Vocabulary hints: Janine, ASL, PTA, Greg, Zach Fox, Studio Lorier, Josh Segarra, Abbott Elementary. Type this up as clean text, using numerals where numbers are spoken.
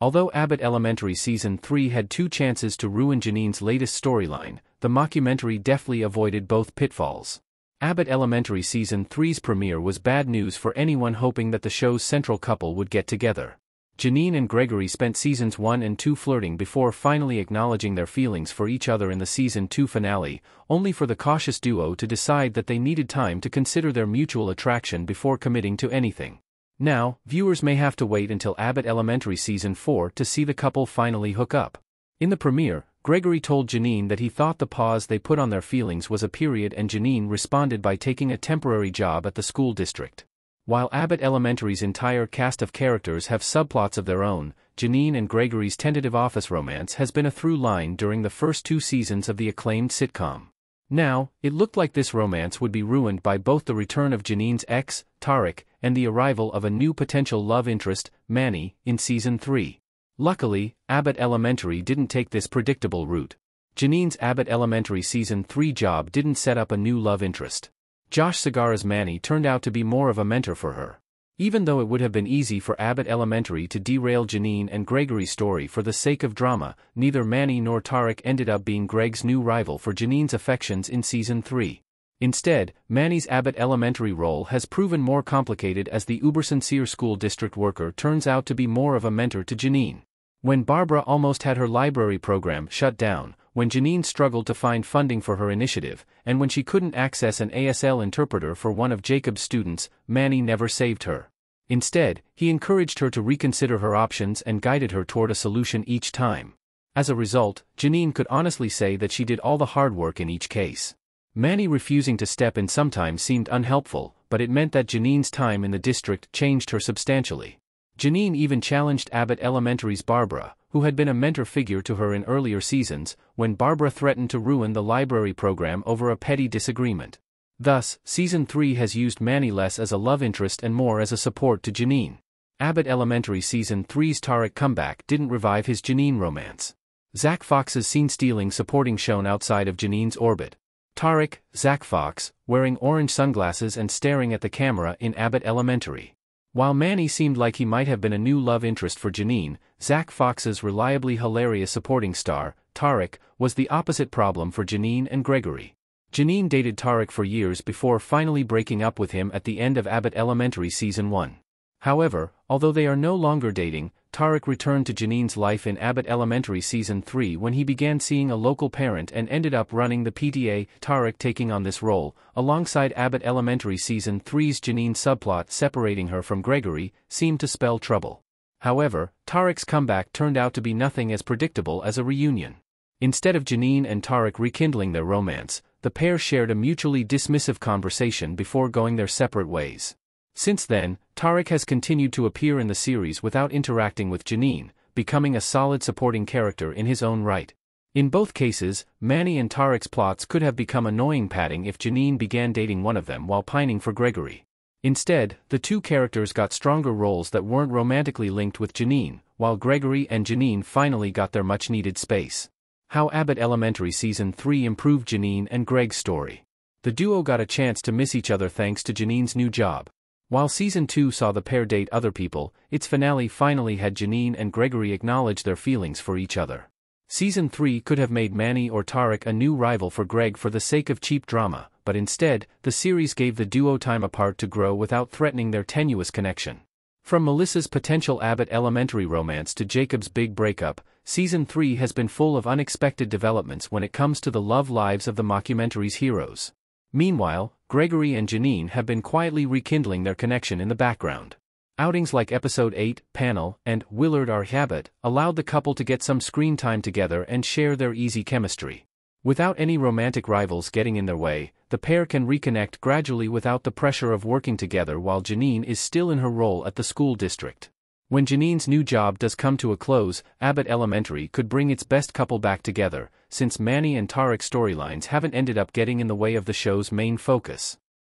Although Abbott Elementary Season 3 had two chances to ruin Janine's latest storyline, the mockumentary deftly avoided both pitfalls. Abbott Elementary Season 3's premiere was bad news for anyone hoping that the show's central couple would get together. Janine and Gregory spent Seasons 1 and 2 flirting before finally acknowledging their feelings for each other in the Season 2 finale, only for the cautious duo to decide that they needed time to consider their mutual attraction before committing to anything. Now, viewers may have to wait until Abbott Elementary Season 4 to see the couple finally hook up. In the premiere, Gregory told Janine that he thought the pause they put on their feelings was a period, and Janine responded by taking a temporary job at the school district. While Abbott Elementary's entire cast of characters have subplots of their own, Janine and Gregory's tentative office romance has been a through line during the first two seasons of the acclaimed sitcom. Now, it looked like this romance would be ruined by both the return of Janine's ex, Tarek, and the arrival of a new potential love interest, Manny, in Season 3. Luckily, Abbott Elementary didn't take this predictable route. Janine's Abbott Elementary Season 3 job didn't set up a new love interest. Josh Segarra's Manny turned out to be more of a mentor for her. Even though it would have been easy for Abbott Elementary to derail Janine and Gregory's story for the sake of drama, neither Manny nor Tarek ended up being Greg's new rival for Janine's affections in Season 3. Instead, Manny's Abbott Elementary role has proven more complicated as the uber-sincere school district worker turns out to be more of a mentor to Janine. When Barbara almost had her library program shut down, when Janine struggled to find funding for her initiative, and when she couldn't access an ASL interpreter for one of Jacob's students, Manny never saved her. Instead, he encouraged her to reconsider her options and guided her toward a solution each time. As a result, Janine could honestly say that she did all the hard work in each case. Manny refusing to step in sometimes seemed unhelpful, but it meant that Janine's time in the district changed her substantially. Janine even challenged Abbott Elementary's Barbara, who had been a mentor figure to her in earlier seasons, when Barbara threatened to ruin the library program over a petty disagreement. Thus, Season 3 has used Manny less as a love interest and more as a support to Janine. Abbott Elementary Season 3's Tarek comeback didn't revive his Janine romance. Zach Fox's scene-stealing supporting shown outside of Janine's orbit. Tarek, Zach Fox, wearing orange sunglasses and staring at the camera in Abbott Elementary. While Manny seemed like he might have been a new love interest for Janine, Zach Fox's reliably hilarious supporting star, Tarek, was the opposite problem for Janine and Gregory. Janine dated Tarek for years before finally breaking up with him at the end of Abbott Elementary Season 1. However, although they are no longer dating, Tarek returned to Janine's life in Abbott Elementary Season 3 when he began seeing a local parent and ended up running the PTA, Tarek taking on this role, alongside Abbott Elementary Season 3's Janine subplot separating her from Gregory, seemed to spell trouble. However, Tarek's comeback turned out to be nothing as predictable as a reunion. Instead of Janine and Tarek rekindling their romance, the pair shared a mutually dismissive conversation before going their separate ways. Since then, Tarek has continued to appear in the series without interacting with Janine, becoming a solid supporting character in his own right. In both cases, Manny and Tarek's plots could have become annoying padding if Janine began dating one of them while pining for Gregory. Instead, the two characters got stronger roles that weren't romantically linked with Janine, while Gregory and Janine finally got their much-needed space. How Abbott Elementary Season 3 improved Janine and Greg's story. The duo got a chance to miss each other thanks to Janine's new job. While Season 2 saw the pair date other people, its finale finally had Janine and Gregory acknowledge their feelings for each other. Season 3 could have made Manny or Tarek a new rival for Greg for the sake of cheap drama, but instead, the series gave the duo time apart to grow without threatening their tenuous connection. From Melissa's potential Abbott Elementary romance to Jacob's big breakup, Season 3 has been full of unexpected developments when it comes to the love lives of the mockumentary's heroes. Meanwhile, Gregory and Janine have been quietly rekindling their connection in the background. Outings like Episode 8, Panel, and Willard Our Habit allowed the couple to get some screen time together and share their easy chemistry. Without any romantic rivals getting in their way, the pair can reconnect gradually without the pressure of working together while Janine is still in her role at the school district. When Janine's new job does come to a close, Abbott Elementary could bring its best couple back together, since Manny and Tarek's storylines haven't ended up getting in the way of the show's main focus.